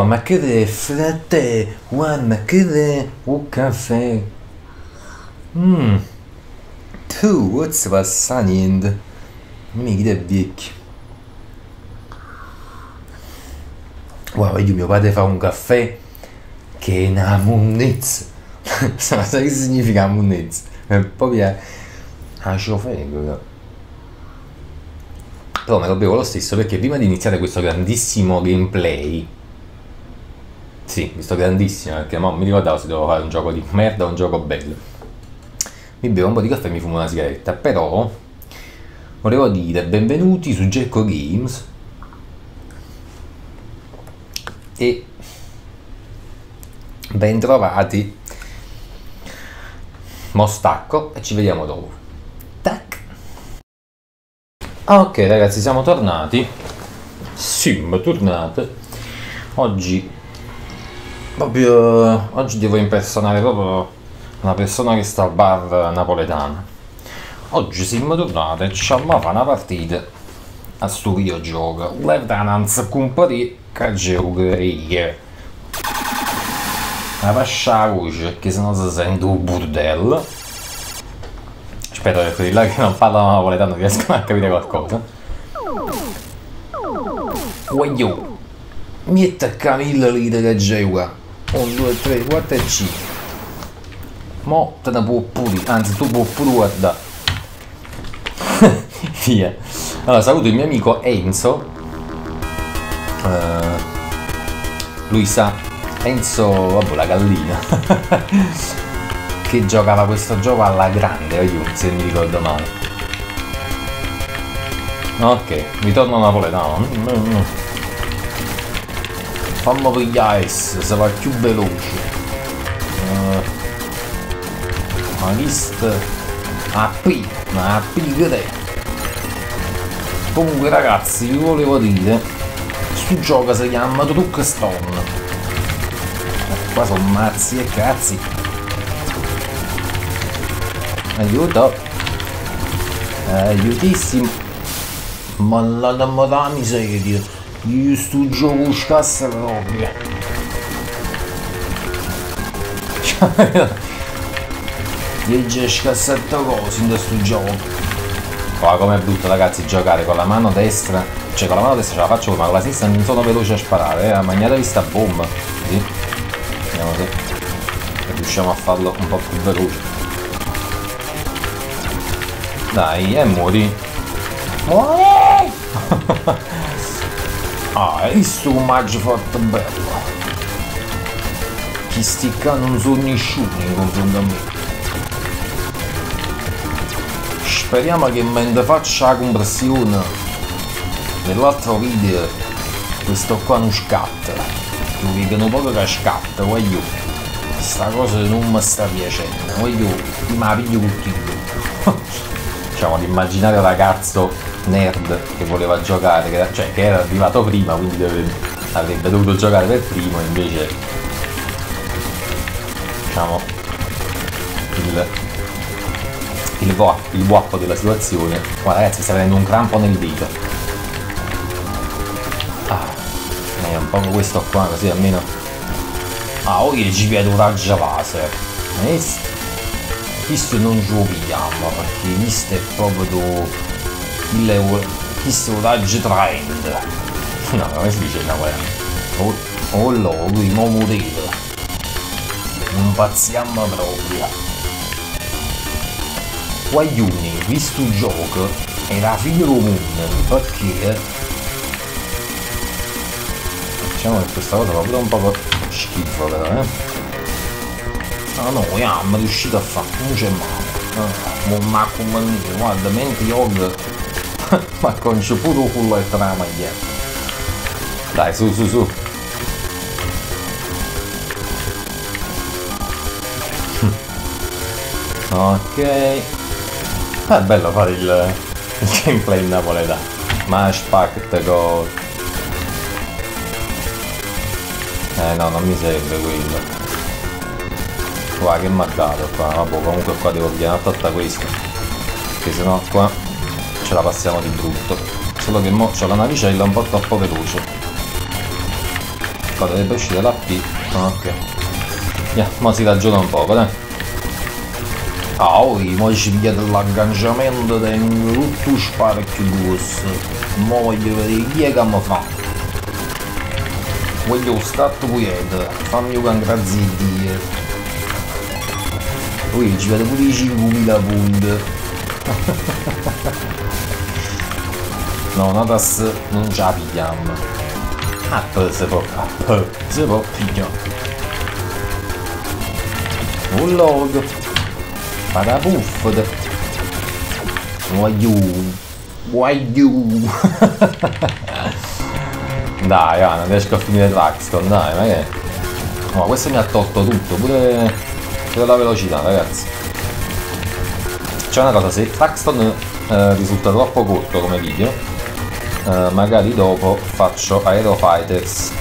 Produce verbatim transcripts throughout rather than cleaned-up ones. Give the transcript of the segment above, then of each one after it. Uah, ma che de frate? Uah, ma che de un caffè? Mmm. Tu, what's was sanyind? Még ide vik. Uah, vedi, mio padre fa un caffè che è una munnezza. Sai che significa munnezza? È proprio a ciofego. Però me lo bevo lo stesso, perché prima di iniziare questo grandissimo gameplay, sì, questo grandissimo, perché mo mi ricordavo se dovevo fare un gioco di merda o un gioco bello, mi bevo un po' di caffè e mi fumo una sigaretta. Però volevo dire benvenuti su Gekko Games e bentrovati. Mo stacco e ci vediamo dopo. Tac. Ok ragazzi, siamo tornati. Sim, tornate. Oggi proprio oggi devo impersonare proprio una persona che sta al bar napoletano. Oggi siamo tornati e ci abbiamo fatto una partita a sto videogioco. L'Evetananza Compari che giocheria. La fascia a voce perché sennò si sente un burdello. Aspetta che quelli là che non parlano napoletano riescono a capire qualcosa. Uaglio! Mi attacca mille lire che gioca. uno, due, tre, quattro e cinque. Mo te ne può pure, anzi tu puoi pure guardare. Via. Allora saluto il mio amico Enzo. Uh, lui sa, Enzo, vabbè, la gallina. Che giocava questo gioco alla grande, io, se non mi ricordo male. Ok, mi torno a napoletano. Fammi pigliare S, se va più veloce. Uh, ma list a P, ma a P che te. Comunque ragazzi, vi volevo dire, sto gioco si chiama Truxton. Qua sono mazzi e cazzi. Aiuto. Aiutissimo. Ma la damma da miseria. Io sto gioco scasso proprio. Io già scassetto cose in sto gioco. Oh, com'è brutto ragazzi giocare con la mano destra, cioè con la mano destra ce la faccio, ma con la sinistra non sono veloce a sparare, eh. Magnatevi sta bomba, così, vediamo se riusciamo a farlo un po' più veloce. Dai, e eh, muori. Muori! Ah, è visto un maggio fatto bello. Chi sticca non sono nessuno in confronto a me. Speriamo che mentre faccio la compressione nell'altro video questo qua non scatta, mi dicono poco che scatta, voglio, sta cosa non mi sta piacendo, voglio, ma piglio tutto. Diciamo l'immaginare ragazzo nerd che voleva giocare, che, cioè che era arrivato prima, quindi deve, avrebbe dovuto giocare per primo, invece diciamo il il guappo della situazione. Guarda ragazzi, sta venendo un crampo nel dito. Ah, è un po' questo qua, così almeno. Ah, oggi il G P è un raggio laser. Questo non ci pigliamo, perché questo è proprio do... il... questo è un raggio trend. No, come si dice in napoletano? Oh, oh no, lui mo modello. Non pazziamo proprio. Guaglioni, visto il gioco, era figlio comune, perché diciamo che questa cosa va pure un po' schifo però, eh. Ah no, yeah, mi è riuscito a fare, non c'è male. Ah, ma come dire, guarda, mentre io ma con c'è pure quello e tra la maglietta. Dai, su, su, su. Ok. Ah, è bello fare il, il gameplay in napoletano. Ma spacca gol. Eh no, non mi serve quello. Qua che mi ha dato qua, vabbè, comunque qua devo pigliare tutta questa. Perché sennò qua ce la passiamo di brutto. Solo che mo c'ho la navicella un po' troppo veloce. qua dovrebbe uscire la P. Ok. Yeah, ma si ragiona un poco, dai. Ah, oi, mo ci vediamo dell'agganciamento del tutto sparchi bus. Mo voglio vedere chi è che mi fa. Voglio stato quieto, fammi un grazie a Dio. Ui, ci vedo pure i cinquemila punti. No, Natas non ce la pigliamo. Ah, se può, ah, se può, figlio. Un log. Parapuffet. Voglio. Voglio. Dai, ah, non riesco a finire Truxton, dai, ma che... No, questo mi ha tolto tutto, pure, pure la velocità, ragazzi. C'è una cosa, se Truxton eh, risulta troppo corto come video, eh, magari dopo faccio Aero Fighters,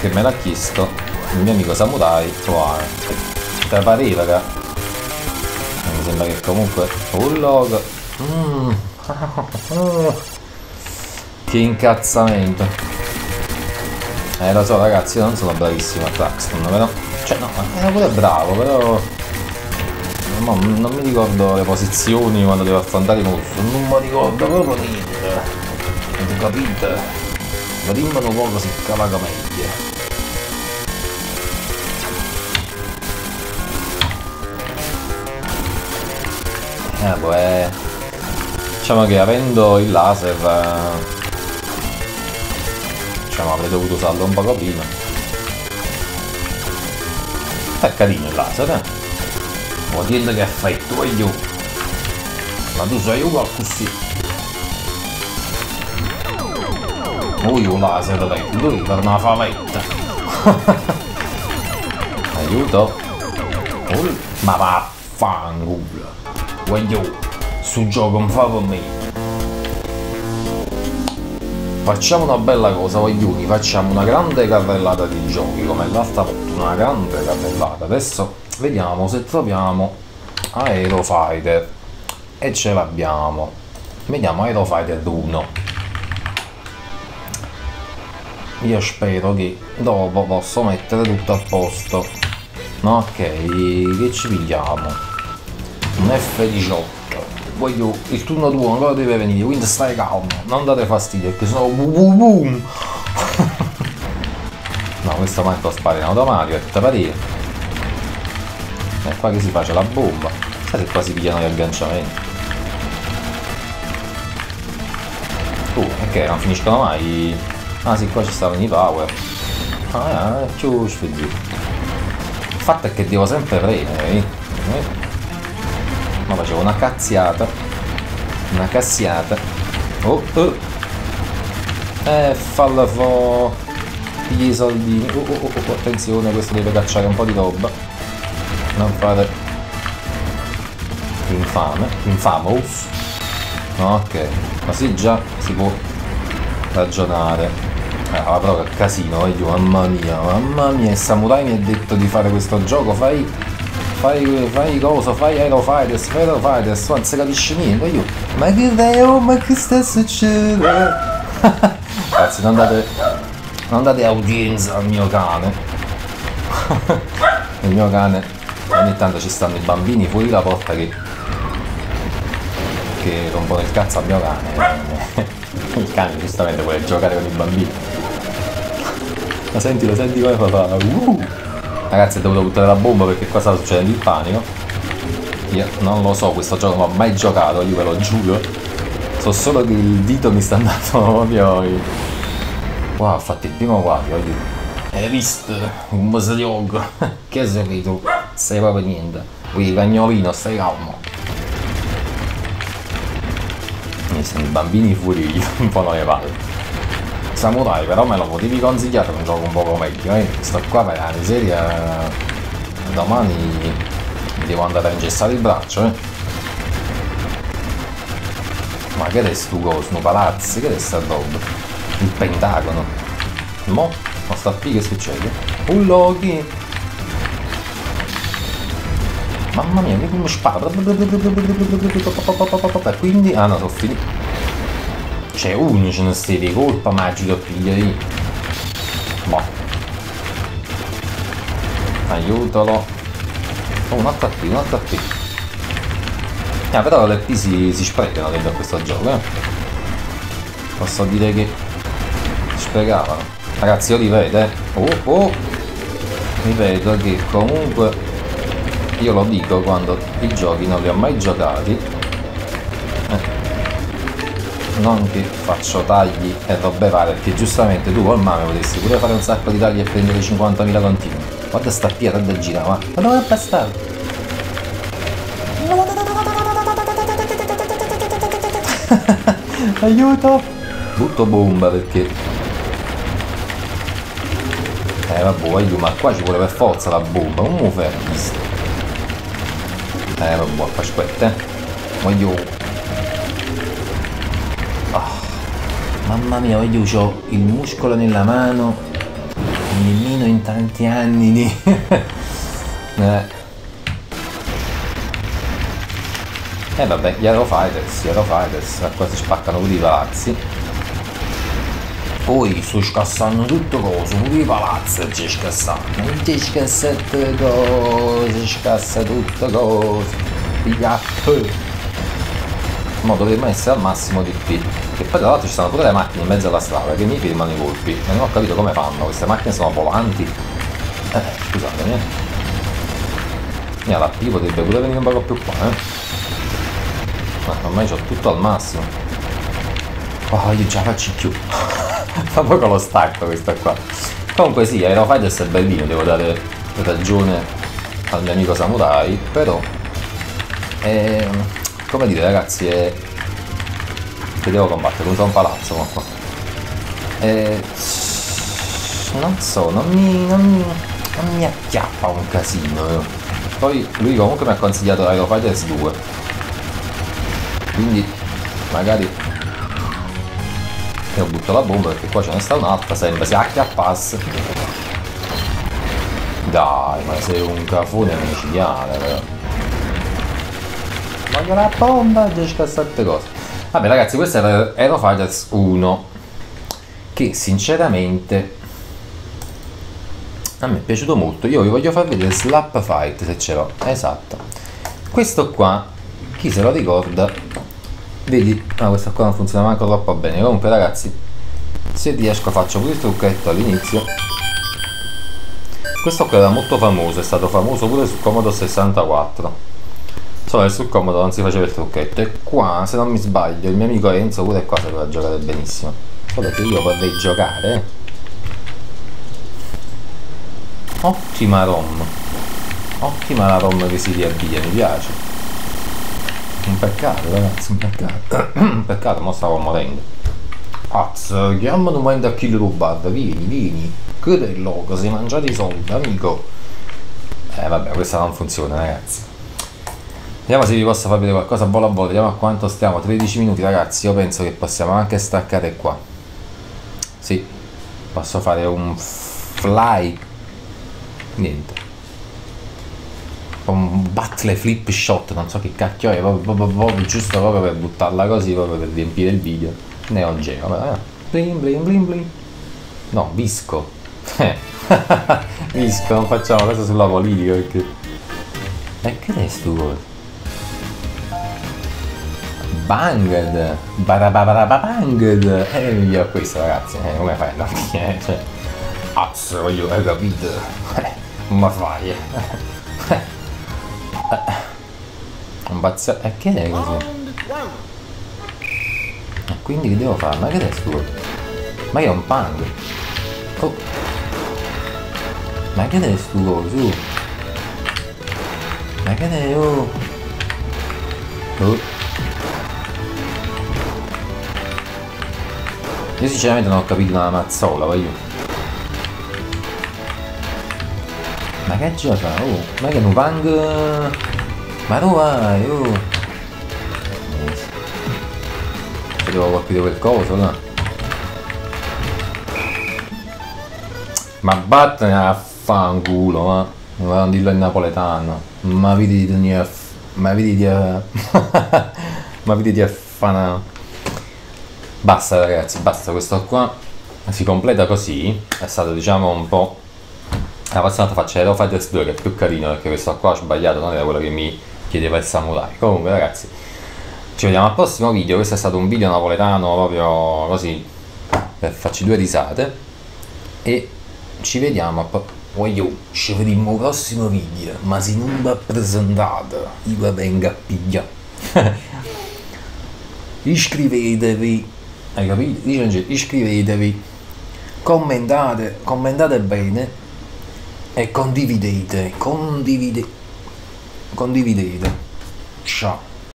che me l'ha chiesto il mio amico Samurai, trovare. Te pareva, raga? Mi sembra che comunque... Un log... Mm. Che incazzamento. Eh, lo so ragazzi, io non sono bravissimo a Truxton, però... Cioè no, era pure bravo, però... No, non mi ricordo le posizioni quando devo affrontare i mostri, non mi ricordo proprio niente. Non capite? Vediamo un po' così cavaca meglio. Eh, beh... Diciamo che avendo il laser... Eh... Diciamo, avrei dovuto usarlo un poco prima. È carino il laser, eh? Vuol dire che fai tu e io. Ma tu sei uguale così. Lui un laser, dai. Lui per una favetta. Aiuto. Ui. Ma vaffanculo. Voglio. Su gioco un fa con me. Facciamo una bella cosa, voglioni, facciamo una grande carrellata di giochi, come l'altra volta, una grande carrellata. Adesso vediamo se troviamo Aero Fighter, e ce l'abbiamo. Vediamo Aero Fighter uno. Io spero che dopo posso mettere tutto a posto. Ok, che ci pigliamo? Un F diciotto. Voglio, il turno due ancora deve venire, quindi stai calmo, non date fastidio, perché sennò boom boom boom. No, questo manco spara in automatico, è tutta parere. E qua che si fa c'è la bomba. Sai se qua si pigliano gli agganciamenti. Uh, ok, non finiscono mai. Ah sì, qua ci stavano i power. Ah, ciu, sfidzi. Il fatto è che devo sempre premere, eh? Ma facevo una cazziata. Una cazziata. Oh, oh. Eh, falla fo. Gli soldini. Oh, oh, oh, attenzione, questo deve cacciare un po' di roba. Non fare. Infame. Infamous. Ok. Ma sì, già si può ragionare. Ah, però che casino, eh, io, mamma mia, mamma mia. Il Samurai mi ha detto di fare questo gioco, fai. Fai, fai cosa, fai Aero Fighters, fai Aero Fighters, non si capisce niente, io. Ma che dai, oh, ma che sta succedendo? Ragazzi, non date, non date audienza al mio cane. Il mio cane, ogni tanto ci stanno i bambini fuori la porta che, che rompono il cazzo al mio cane. Il cane giustamente vuole giocare con i bambini. Ma sentilo, senti come fa. Uh. Ragazzi, ho dovuto buttare la bomba perché qua sta succedendo il panico. Io non lo so, questo gioco non l'ho mai giocato, io ve lo giuro. So solo che il dito mi sta andando proprio. Wow, ho fatto il primo guaio. Hai visto? Un basiliog. Che sei tu? Sei proprio niente. Qui cagnolino, stai calmo. E sono i bambini fuori, un po' non ne vado. Samurai però me lo potevi consigliare un gioco un po' meglio, eh? Sto qua per la miseria, domani devo andare a ingessare il braccio, eh? Ma che è sto cosmo, palazzi, che è sta roba? Il pentagono. Mo? Ma sta qui che succede? Un Loki! Mamma mia, che uno sparo! Quindi... Ah no, sono finito. C'è unico in stile colpa magica pigliare. Ma Aiutalo. Oh, un attacchi, un attacchi. Ah, però le P si, si sprecano dentro a questo gioco, eh. Posso dire che sprecavano. Ragazzi, io li vedo, eh. Oh, oh. Ripeto che comunque io lo dico quando i giochi non li ho mai giocati. Eh. Non che faccio tagli e robe varie, perché giustamente tu col mame potresti pure fare un sacco di tagli e prendere cinquantamila continui. Guarda sta pietra da girare, ma ma dove è passato? Aiuto! Butto bomba perché... Eh vabbè, aiuto, ma qua ci vuole per forza la bomba, un mufer. Eh vabbè, aspetta, eh. Aiuto. Oh, mamma mia, aiuto, ho il muscolo nella mano. Nemmeno in tanti anni di... eh. eh vabbè, gli Aero Fighters, gli Aero Fighters, qua si spaccano pure i palazzi. Poi sto scassando tutto coso, pure i palazzi ci scassano. Ci scassa tutte cose, ci scassa tutto coso. Pigliato. Ma dovremmo essere al massimo di P. E poi tra l'altro ci stanno pure le macchine in mezzo alla strada che mi firmano i colpi. E non ho capito come fanno, queste macchine sono volanti. Eh, scusatemi. Eh. Eh, la P potrebbe pure venire un po' più qua, eh. Ma ormai c'ho tutto al massimo. Oh, io già faccio più. Fa poco lo stacco questa qua. Comunque sì, Aero Fighters è bellino, devo dare ragione al mio amico Samurai, però... Eh... Come dire ragazzi, eh, che devo combattere contro un palazzo ma qua. Eh, non so, non mi, non, mi, non mi acchiappa un casino. Poi lui comunque mi ha consigliato Aero Fighters due. Quindi magari io butto la bomba perché qua ce ne sta un'altra, sembra si acchiappasse. Dai, ma sei un cafone micidiale però. Voglio la bomba, già scassate cose. Vabbè ragazzi, questo era Aero Fighters uno, che sinceramente a me è piaciuto molto. Io vi voglio far vedere Slap Fight, se ce l'ho. Esatto. Questo qua, chi se lo ricorda, vedi, no, questo qua non funziona manco troppo bene. Comunque ragazzi, se riesco faccio pure il trucchetto all'inizio. Questo qua era molto famoso, è stato famoso pure su Commodore sessantaquattro. Solo che sul Commodore non si faceva il trucchetto. E qua, se non mi sbaglio, il mio amico Enzo pure qua sapeva giocare benissimo. Solo che io vorrei giocare. Ottima ROM. Ottima la ROM che si riavvia, mi piace. Un peccato ragazzi, un peccato. Un peccato, mo stavo morendo. Pazzo, chiamano un momento a chi lo rubato. Vieni, vieni. Crede il loco, sei mangiato i soldi, amico. Eh vabbè, questa non funziona ragazzi. Vediamo se vi posso far vedere qualcosa a volo a volo, vediamo a quanto stiamo, tredici minuti ragazzi, io penso che possiamo anche staccare qua. Sì, posso fare un fly, niente, un battle flip shot, non so che cacchio è, proprio, proprio, proprio, giusto proprio per buttarla così, proprio per riempire il video. Neo Geo, vabbè, bling bling bling bling, no, visco, visco, non facciamo questo sulla politica perché, e che è sto cosa? Banged, barabarabanged, e eh, migliore questo ragazzi, eh, come fai? No, eh, cioè, azzo, voglio, hai capito? Eh, ma fai, eh. Eh. Un pazzo, e eh, che è così? E eh, quindi che devo fare? Ma che è sto? Ma che è un pang? Oh. Ma che è sto su? Ma che è oh? Oh. Io sinceramente non ho capito una mazzola, voglio. Ma che gioca? Oh, ma che non pang? Ma tu vai, oh! Ci devo colpire quel coso, no? Ma vattene a fanculo, ma! Non dirlo in napoletano. Ma vedi di a... Ma vedi di a... Ma vedi di a fana... Basta ragazzi, basta questo qua, si completa così, è stato diciamo un po' la prossima volta faccio Aero Fighters due, che è più carino, perché questo qua ho sbagliato, non era quello che mi chiedeva il samurai. Comunque ragazzi, ci vediamo al prossimo video. Questo è stato un video napoletano proprio così per farci due risate e ci vediamo a... Voglio, ci vediamo al prossimo video, ma se non va presentato io vengo a pigliare. Iscrivetevi, hai capito? Iscrivetevi, commentate, commentate bene e condividete, condividete, condividete. Ciao.